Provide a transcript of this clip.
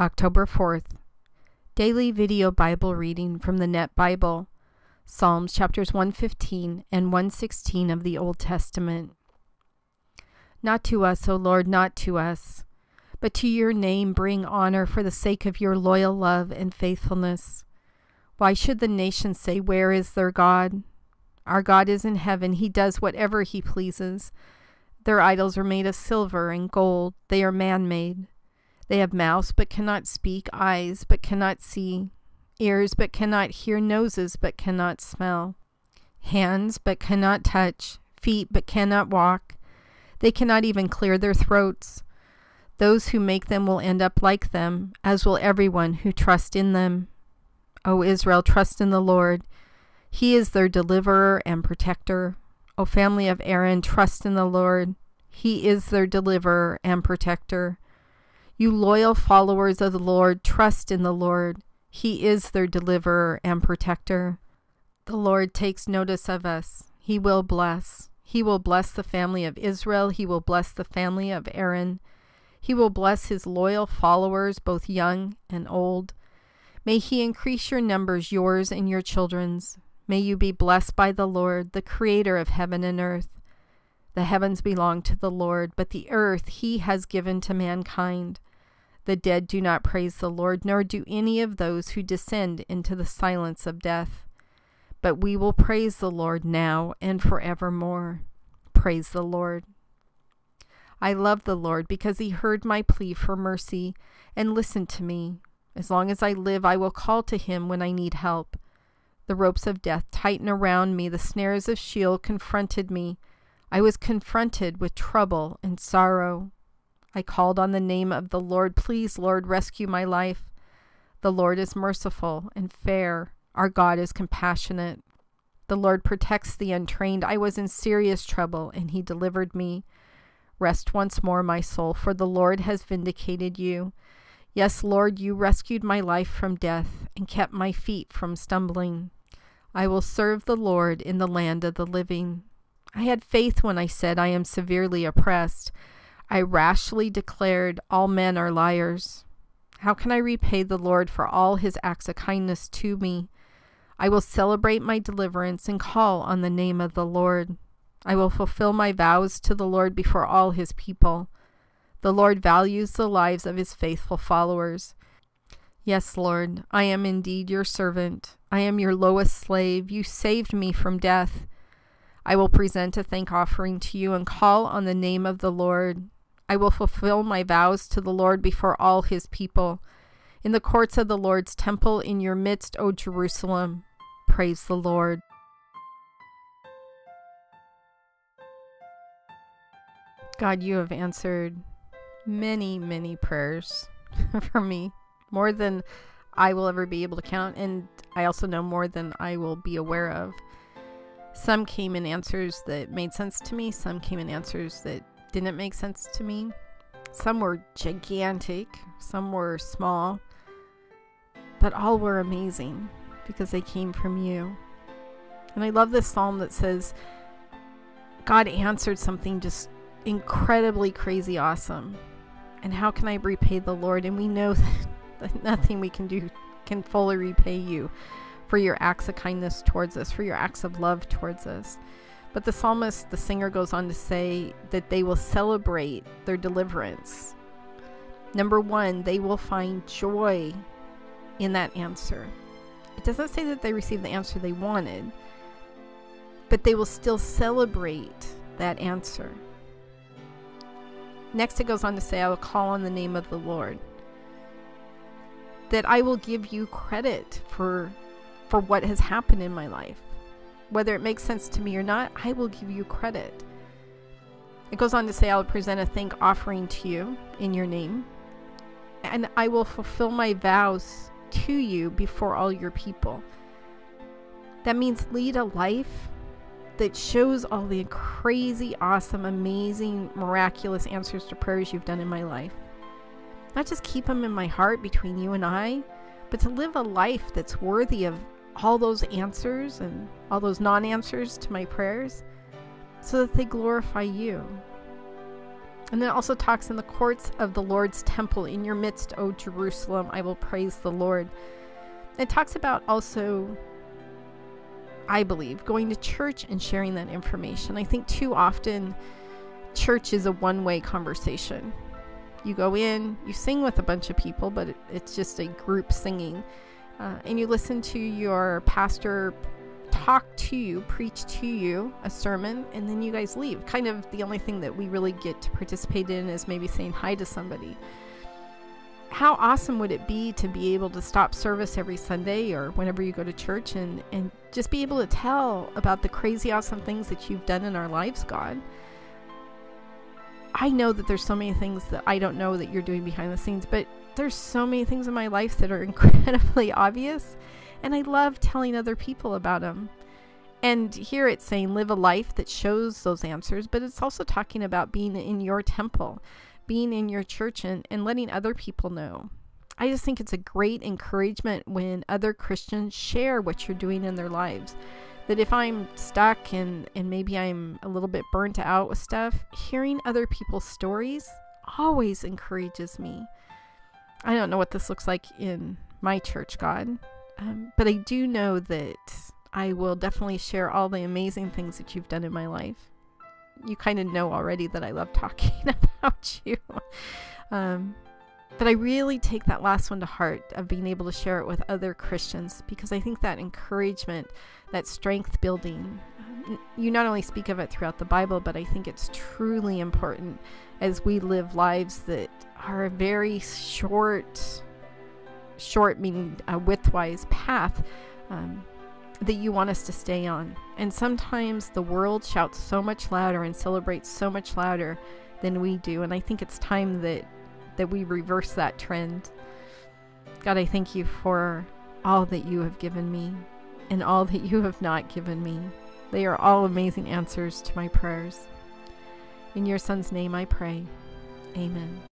October 4th, Daily Video Bible Reading from the NET Bible, Psalms chapters 115 and 116 of the Old Testament. Not to us, O Lord, not to us, but to your name bring honor for the sake of your loyal love and faithfulness. Why should the nations say, "Where is their God?" Our God is in heaven. He does whatever he pleases. Their idols are made of silver and gold. They are man-made. They have mouths but cannot speak, eyes but cannot see, ears but cannot hear, noses but cannot smell, hands but cannot touch, feet but cannot walk. They cannot even clear their throats. Those who make them will end up like them, as will everyone who trusts in them. O Israel, trust in the Lord. He is their deliverer and protector. O family of Aaron, trust in the Lord. He is their deliverer and protector. You loyal followers of the Lord, trust in the Lord. He is their deliverer and protector. The Lord takes notice of us. He will bless. He will bless the family of Israel. He will bless the family of Aaron. He will bless his loyal followers, both young and old. May he increase your numbers, yours and your children's. May you be blessed by the Lord, the creator of heaven and earth. The heavens belong to the Lord, but the earth he has given to mankind. The dead do not praise the Lord, nor do any of those who descend into the silence of death. But we will praise the Lord now and forevermore. Praise the Lord. I love the Lord because he heard my plea for mercy and listened to me. As long as I live, I will call to him when I need help. The ropes of death tighten around me. The snares of Sheol confronted me. I was confronted with trouble and sorrow. I called on the name of the Lord. Please, Lord, rescue my life. The Lord is merciful and fair. Our God is compassionate. The Lord protects the untrained. I was in serious trouble, and he delivered me. Rest once more, my soul, for the Lord has vindicated you. Yes, Lord, you rescued my life from death and kept my feet from stumbling. I will serve the Lord in the land of the living. I had faith when I said, "I am severely oppressed." I rashly declared, "All men are liars." How can I repay the Lord for all his acts of kindness to me? I will celebrate my deliverance and call on the name of the Lord. I will fulfill my vows to the Lord before all his people. The Lord values the lives of his faithful followers. Yes, Lord, I am indeed your servant. I am your lowest slave. You saved me from death. I will present a thank offering to you and call on the name of the Lord. I will fulfill my vows to the Lord before all his people. In the courts of the Lord's temple, in your midst, O Jerusalem, praise the Lord. God, you have answered many, many prayers for me, more than I will ever be able to count, and I also know more than I will be aware of. Some came in answers that made sense to me. Some came in answers that didn't make sense to me. Some were gigantic, some were small, but all were amazing because they came from you. And I love this psalm that says God answered something just incredibly crazy awesome. And how can I repay the Lord? And we know that nothing we can do can fully repay you for your acts of kindness towards us, for your acts of love towards us. But the psalmist, the singer, goes on to say that they will celebrate their deliverance. Number one, they will find joy in that answer. It doesn't say that they received the answer they wanted, but they will still celebrate that answer. Next, it goes on to say, "I will call on the name of the Lord." That I will give you credit for what has happened in my life. Whether it makes sense to me or not, I will give you credit. It goes on to say, "I will present a thank offering to you in your name, and I will fulfill my vows to you before all your people." That means lead a life that shows all the crazy, awesome, amazing, miraculous answers to prayers you've done in my life. Not just keep them in my heart between you and I, but to live a life that's worthy of all those answers and all those non-answers to my prayers so that they glorify you. And then it also talks in the courts of the Lord's temple, in your midst, O Jerusalem, I will praise the Lord. It talks about also, I believe, going to church and sharing that information. I think too often church is a one-way conversation. You go in, you sing with a bunch of people, but it's just a group singing. And you listen to your pastor talk to you, preach to you a sermon, and then you guys leave. Kind of the only thing that we really get to participate in is maybe saying hi to somebody. How awesome would it be to be able to stop service every Sunday or whenever you go to church and just be able to tell about the crazy awesome things that you've done in our lives, God. I know that there's so many things that I don't know that you're doing behind the scenes, but there's so many things in my life that are incredibly obvious, and I love telling other people about them. And here it's saying live a life that shows those answers, but it's also talking about being in your temple, being in your church, and letting other people know. I just think it's a great encouragement when other Christians share what you're doing in their lives. That if I'm stuck and maybe I'm a little bit burnt out with stuff, hearing other people's stories always encourages me. I don't know what this looks like in my church, God, but I do know that I will definitely share all the amazing things that you've done in my life. You kind of know already that I love talking about you. But I really take that last one to heart of being able to share it with other Christians, because I think that encouragement, that strength building, you not only speak of it throughout the Bible, but I think it's truly important as we live lives that are very short meaning width-wise path that you want us to stay on. And sometimes the world shouts so much louder and celebrates so much louder than we do. And I think it's time that we reverse that trend. God, I thank you for all that you have given me and all that you have not given me. They are all amazing answers to my prayers. In your Son's name I pray. Amen.